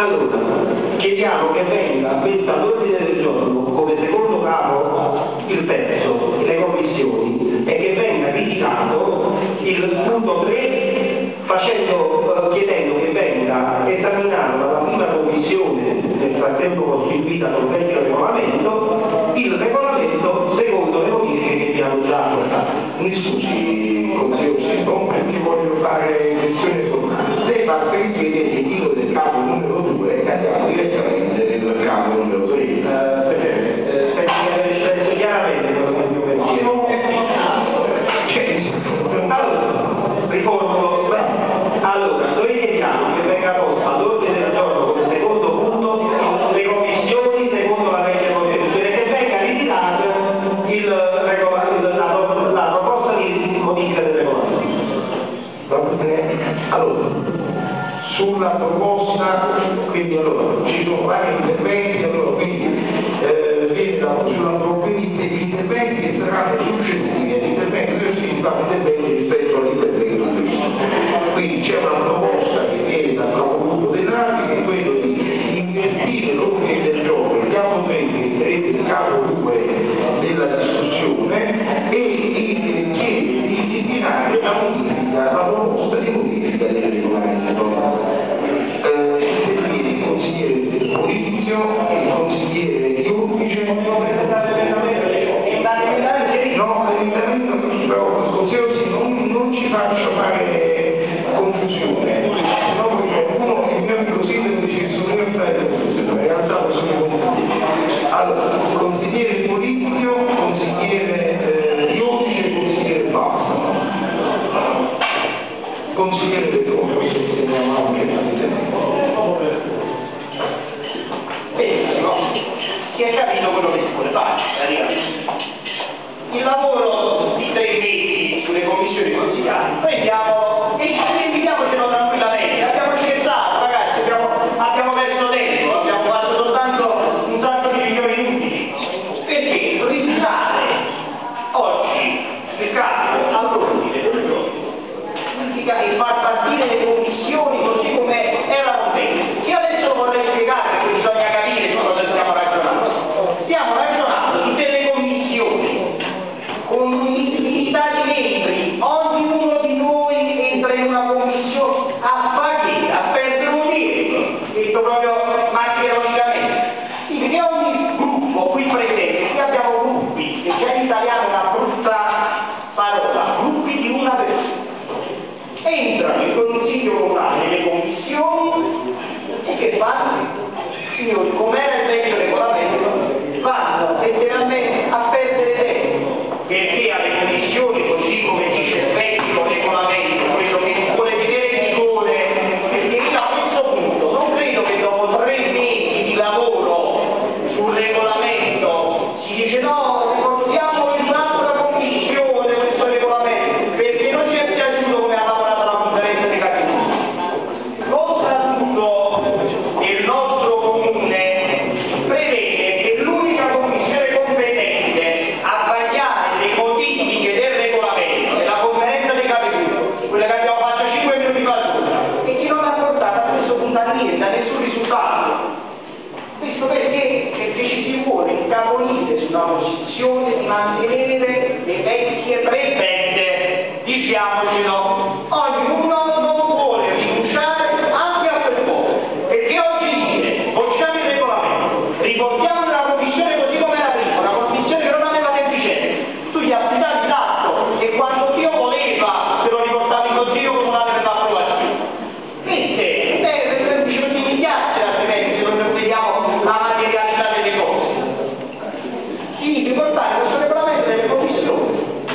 Allora, chiediamo che venga messo all'ordine del giorno come secondo capo il terzo, le commissioni, e che venga criticato il punto 3 chiedendo che venga esaminato dalla prima commissione, nel frattempo costituita col vecchio regolamento, il regolamento secondo le modifiche che abbiamo già apportato. Mi scusi, consigliere, ti voglio fare questione sommata. Lei fa richiedere il titolo del capo numero 2 e andiamo direttamente nel capo numero 3. Perché chiaramente non è più vero. Allora, ricordo, allora, noi chiediamo che venga posta all'ordine del giorno come secondo punto le commissioni secondo la legge costituzionale, che venga ritirato la proposta di modifica del regolamento. Allora, sulla proposta, quindi allora ci sono vari interventi, allora quindi sulla proposta di interventi e strade successive, l'intervento che si fa rispetto all'intervento che si fa. Quindi c'è una proposta che viene dal Comune dei Dati, che è quello di invertire l'ordine del giorno, il capo 3 che sarebbe il capo 2 della discussione, e chiede di disciplinare la proposta di modifica del regolamento.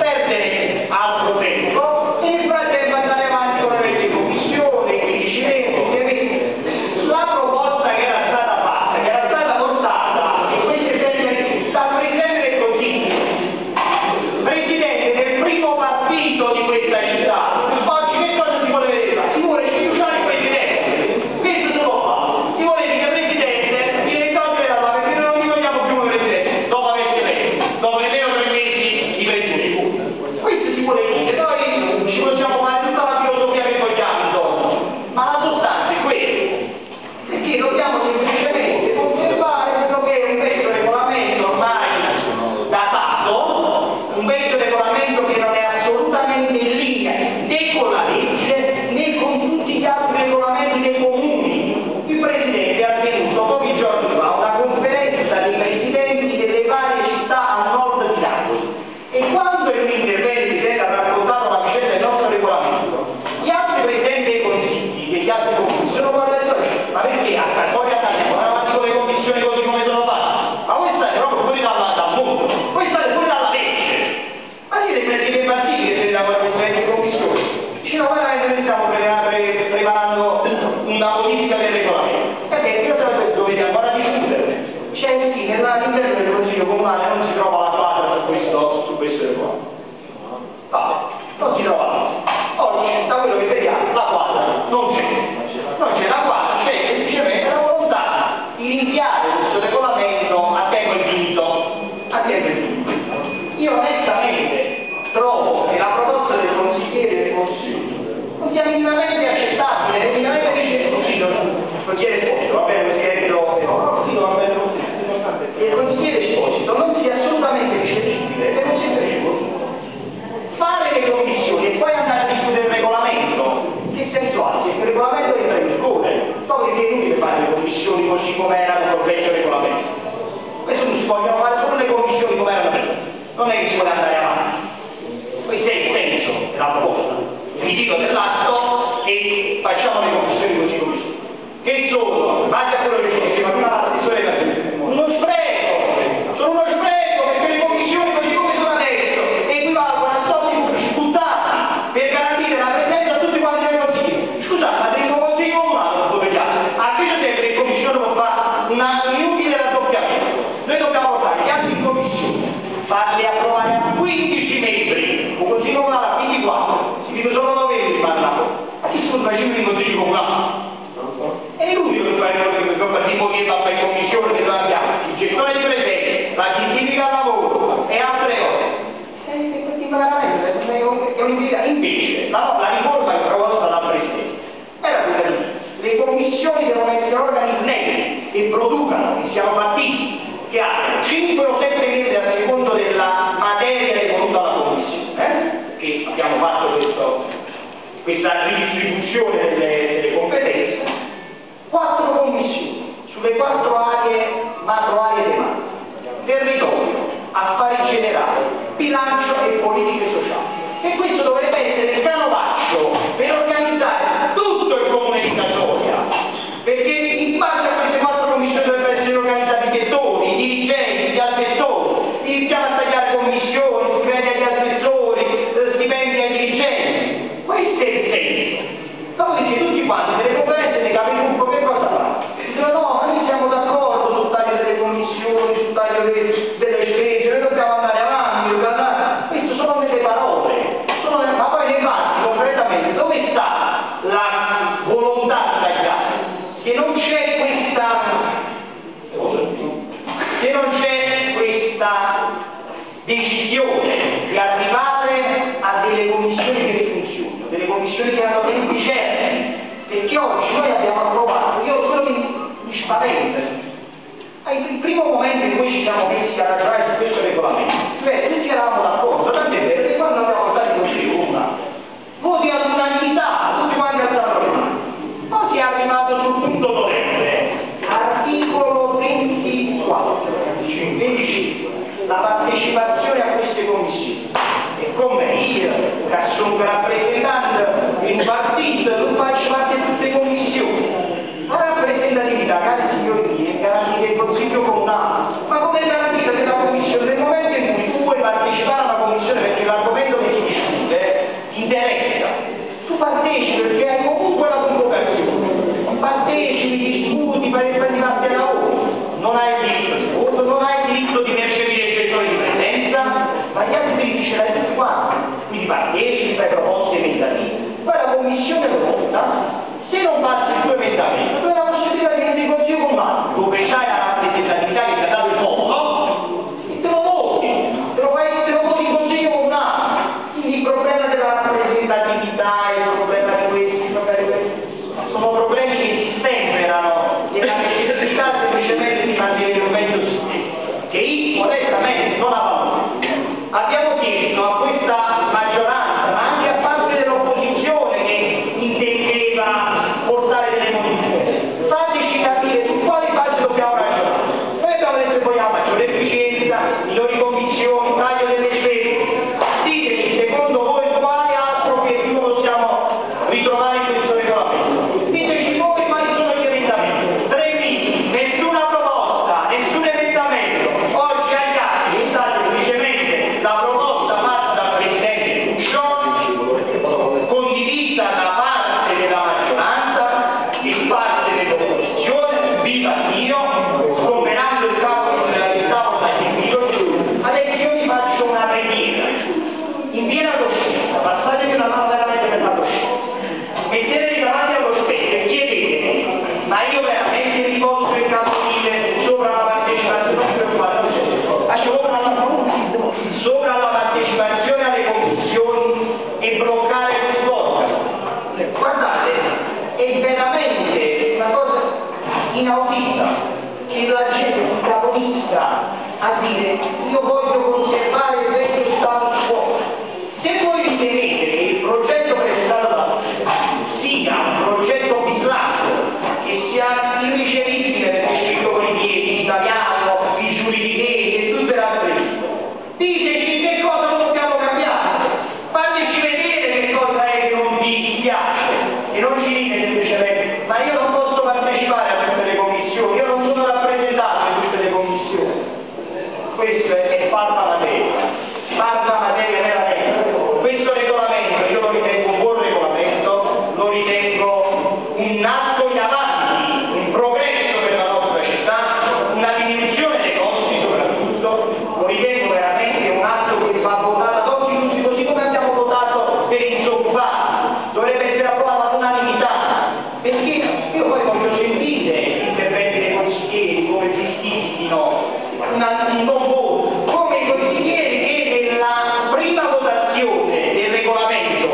Perdere altro tempo e il frattempo andare avanti con Consiglio Comunale, ma come garantire che la Commissione nel momento in cui tu vuoi partecipare in autista, chiedo a gente, capolista, a dire io voglio conservare questo status quo. Se voi ritenete che il progetto presentato da voi sia un progetto bislacco, che sia irricevibile per il settore italiano, i giuridici e tutto l'altro, diteci che cosa dobbiamo cambiare, fateci vedere che cosa è che non vi piace e non ci dite semplicemente ma io non posso partecipare a tutte le commissioni, io non sono rappresentato in tutte le commissioni. Questo è farla la materia, farla materia nella terra. Questo regolamento io lo ritengo un buon regolamento, lo ritengo un atto in avanti, un progresso per la nostra città, una diminuzione dei costi soprattutto, lo ritengo veramente un atto che va votato ad occhi chiusi, così come abbiamo votato per il soccupato, dovrebbe essere approvato all'unanimità, perché io poi voglio sentire gli interventi dei consiglieri come si schistino un buon voto, come i consiglieri che nella prima votazione del regolamento,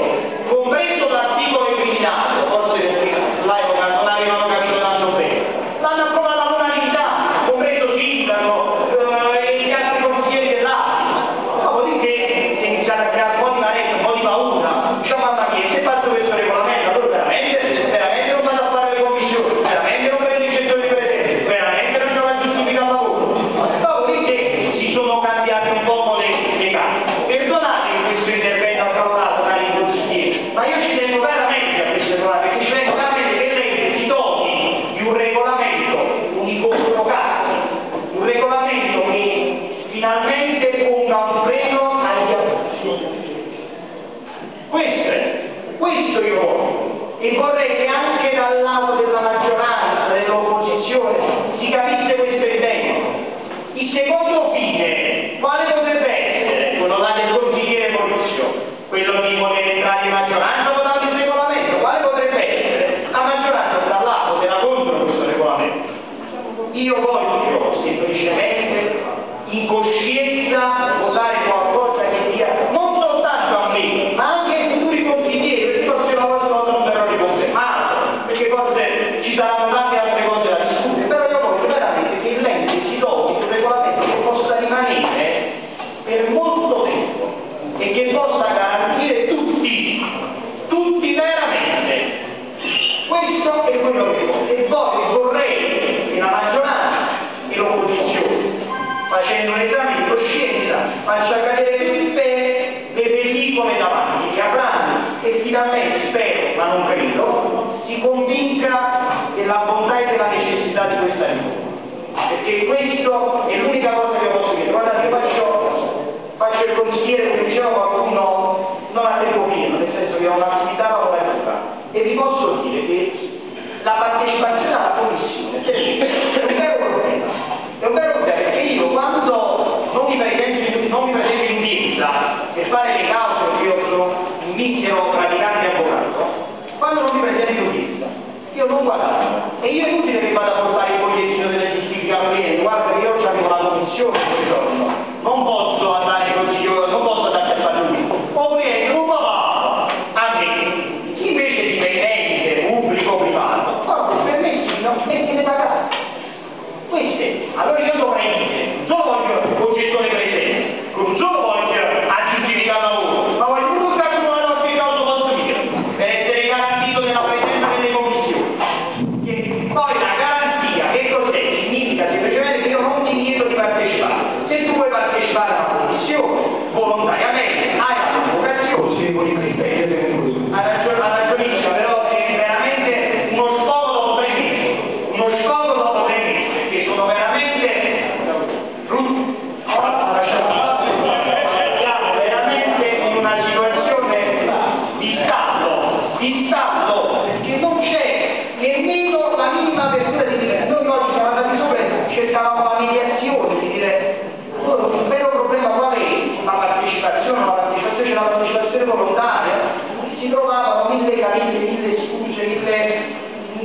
compreso l'articolo eliminato, forse non avevano capito tanto bene, l'hanno approvato all'unanimità, compreso Sindaco e gli altri consiglieri dell'Aula. Dopodiché si è iniziata a creare un po' di maretta, un po' di paura, diciamo mamma mia, se faccio questo regolamento, allora veramente non vado a fare le commissioni, veramente non prendo il centro di presenza, veramente non c'è una giustifica a lavoro. Dopodiché si sono cambiati un po' le carte. Perdonate questo intervento accavallato dai consiglieri, ma io ci tengo veramente a queste parole, perché ci tengo veramente che lei si doti di un regolamento unicontro casi, un regolamento che finalmente ponga un freno agli abusi. Questo io voglio, e vorrei che anche dal lato della maggioranza, dell'opposizione, si capisse questo intento. Il secondo fine, quale potrebbe essere? Quello là del consigliere Maurizio, quello di voler entrare in maggioranza votando il regolamento, quale potrebbe essere? La maggioranza dal lato della contro questo regolamento. Io voglio semplicemente in coscienza votare qualcosa che dia non soltanto a me, ma anche ai futuri consiglieri, perché forse la volta non verrò riconfermato, perché forse ci saranno tante altre cose da discutere, però io voglio veramente che l'ente si doti di un regolamento che possa rimanere per molto tempo e che possa garantire tutti veramente. Questo è quello che voglio, e poi vorrei che la maggioranza e l'opposizione, facendo un esame di coscienza, faccia cadere tutte le pellicole davanti che avranno, e finalmente, spero ma non credo, si convinca della bontà e della necessità di questa riforma, perché questo è l'unica cosa che posso dire. Guardate, io faccio il consigliere, come diceva qualcuno, non a tempo pieno, nel senso che ho un'attività lavorativa, e vi posso dire che la partecipazione alla commissione è un vero problema, perché io quando non mi presento in udienza per fare le cause, perché io sono un misero praticante avvocato, quando non mi presento in udienza io non guadagno, e io è inutile che vado a portare il fogliettino delle giustifiche al cliente, guarda che io ci avevo la commissione quel giorno, non posso andare con il giorno, non posso andare a fare lui, o viene un papà a me, chi invece dipendente pubblico o privato, proprio per me non viene pagato. Queste, allora io dovrei dire, non voglio un gettone presente, non solo voglio aggiustificare la lavoro, ma voglio buttare una nostra causa posso dire, per essere garantito della presenza delle commissioni. Che poi la garanzia, che cos'è? Significa semplicemente che io non ti chiedo di partecipare. Se tu vuoi partecipare alla commissione, volontariamente, hai la convocazione, se vuoi ripetere, alla giornata, però è veramente uno scopolo premesso, che sono veramente brutti, siamo veramente in una situazione di stallo, perché non c'è nemmeno la minima apertura di dire, noi oggi siamo andati sopra e cercavamo la mediazione, di dire, allora il vero problema qual è? La partecipazione volontaria, si trovavano mille cavilli, mille scuse, mille...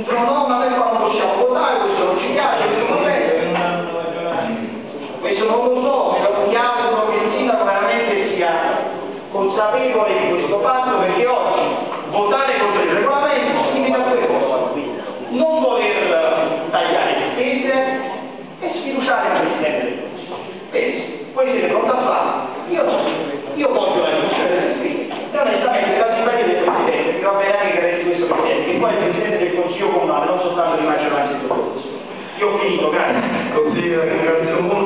No, ma noi qua non possiamo votare, questo non ci piace, questo non lo so, però mi auguro che il sindaco veramente sia consapevole di questo fatto, perché oggi votare contro il regolamento significa due cose: non voler tagliare e sfiduciare il Presidente del Consiglio. Benissimo, voi siete pronti a farlo. Io voglio la riduzione del Presidente, e onestamente la simpatia del Presidente, mi va bene anche che resti questo Presidente, che poi è il Presidente del Consiglio Comunale, non soltanto di maggioranza e di opposizione. Io ho finito, grazie. Consigliere, ringrazio molto.